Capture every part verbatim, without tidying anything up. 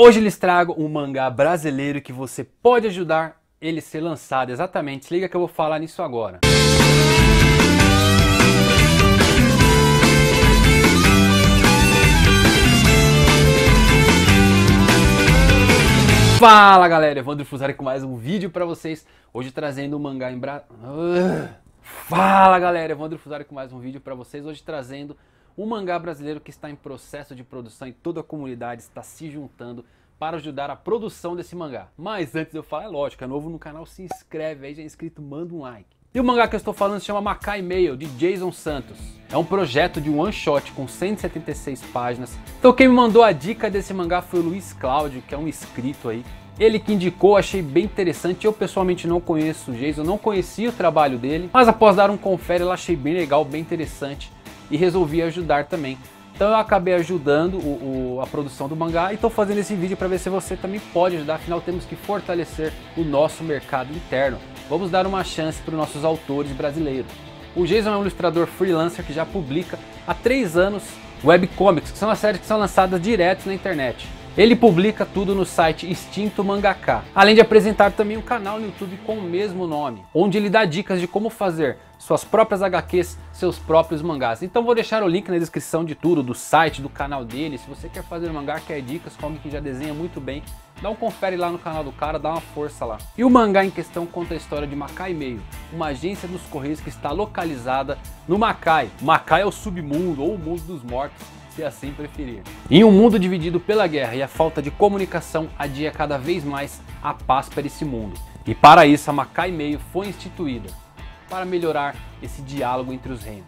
Hoje lhes trago um mangá brasileiro que você pode ajudar ele a ser lançado, exatamente, se liga que eu vou falar nisso agora. Fala galera, Evandro Fuzari com mais um vídeo pra vocês, hoje trazendo um mangá em Bra... Uh! Fala galera, Evandro Fuzari com mais um vídeo pra vocês, hoje trazendo... um mangá brasileiro que está em processo de produção e toda a comunidade está se juntando para ajudar a produção desse mangá. Mas antes de eu falar, é lógico, é novo no canal, se inscreve aí, já é inscrito, manda um like. E o mangá que eu estou falando se chama Makai Mail, de Jayson Santos. É um projeto de um one shot com cento e setenta e seis páginas. Então quem me mandou a dica desse mangá foi o Luiz Cláudio, que é um inscrito aí. Ele que indicou, achei bem interessante, eu pessoalmente não conheço o Jayson, não conhecia o trabalho dele. Mas após dar um confere, eu achei bem legal, bem interessante. E resolvi ajudar também. Então eu acabei ajudando o, o, a produção do mangá e estou fazendo esse vídeo para ver se você também pode ajudar. Afinal temos que fortalecer o nosso mercado interno. Vamos dar uma chance para os nossos autores brasileiros. O Jayson é um ilustrador freelancer que já publica há três anos webcomics, que são as séries que são lançadas direto na internet. Ele publica tudo no site Instinto Mangaká, além de apresentar também um canal no YouTube com o mesmo nome, onde ele dá dicas de como fazer suas próprias H Qs, seus próprios mangás. Então vou deixar o link na descrição de tudo, do site, do canal dele. Se você quer fazer um mangá, quer dicas, como que já desenha muito bem, dá um confere lá no canal do cara, dá uma força lá. E o mangá em questão conta a história de Makai Mail, uma agência dos Correios que está localizada no Makai. Makai é o submundo ou o mundo dos mortos, se assim preferir. Em um mundo dividido pela guerra e a falta de comunicação adia cada vez mais a paz para esse mundo. E para isso a Makai Mail foi instituída, para melhorar esse diálogo entre os reinos.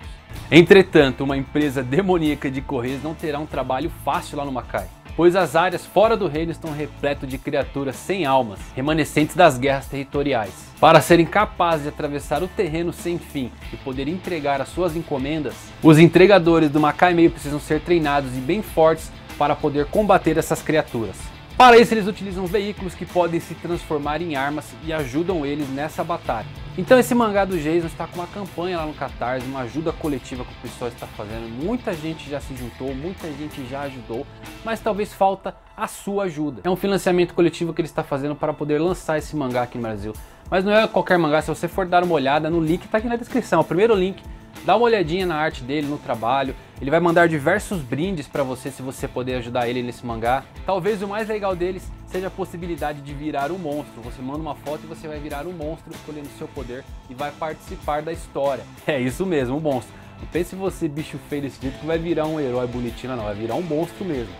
Entretanto, uma empresa demoníaca de Correios não terá um trabalho fácil lá no Makai, pois as áreas fora do reino estão repletas de criaturas sem almas, remanescentes das guerras territoriais. Para serem capazes de atravessar o terreno sem fim e poder entregar as suas encomendas, os entregadores do Makai Mail precisam ser treinados e bem fortes para poder combater essas criaturas. Para isso eles utilizam veículos que podem se transformar em armas e ajudam eles nessa batalha. Então esse mangá do Jayson está com uma campanha lá no Catarse, uma ajuda coletiva que o pessoal está fazendo. Muita gente já se juntou, muita gente já ajudou, mas talvez falta a sua ajuda. É um financiamento coletivo que ele está fazendo para poder lançar esse mangá aqui no Brasil. Mas não é qualquer mangá, se você for dar uma olhada no link, está aqui na descrição, o primeiro link. Dá uma olhadinha na arte dele, no trabalho, ele vai mandar diversos brindes para você se você poder ajudar ele nesse mangá. Talvez o mais legal deles seja a possibilidade de virar um monstro. Você manda uma foto e você vai virar um monstro escolhendo seu poder e vai participar da história. É isso mesmo, um monstro. Não pense você, bicho feio desse jeito, que vai virar um herói bonitinho, não, vai virar um monstro mesmo.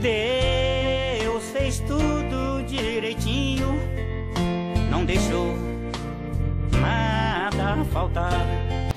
Deus fez tudo direitinho, não deixou faltar.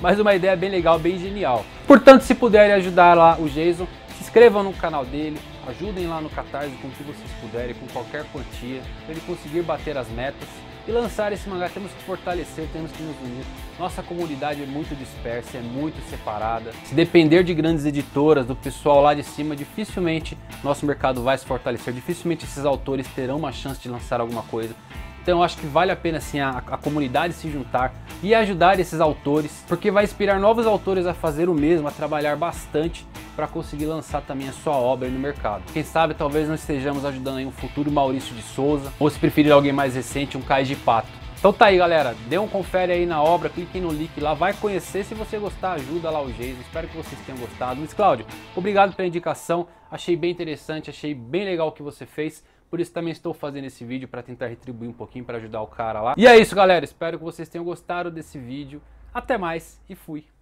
Mas uma ideia bem legal, bem genial. Portanto, se puderem ajudar lá o Jayson, se inscrevam no canal dele, ajudem lá no Catarse com o que vocês puderem, com qualquer quantia, para ele conseguir bater as metas e lançar esse mangá. Temos que fortalecer, temos que nos unir. Nossa comunidade é muito dispersa, é muito separada. Se depender de grandes editoras, do pessoal lá de cima, dificilmente nosso mercado vai se fortalecer, dificilmente esses autores terão uma chance de lançar alguma coisa. Então eu acho que vale a pena assim, a, a comunidade se juntar e ajudar esses autores, porque vai inspirar novos autores a fazer o mesmo, a trabalhar bastante para conseguir lançar também a sua obra no mercado. Quem sabe talvez nós estejamos ajudando aí um futuro Maurício de Souza, ou se preferir alguém mais recente, um Caio de Pato. Então tá aí galera, dê um confere aí na obra, cliquem no link lá, vai conhecer, se você gostar ajuda lá o Jayson, espero que vocês tenham gostado. Luiz Cláudio, obrigado pela indicação, achei bem interessante, achei bem legal o que você fez. Por isso também estou fazendo esse vídeo para tentar retribuir um pouquinho, para ajudar o cara lá. E é isso, galera. Espero que vocês tenham gostado desse vídeo. Até mais e fui!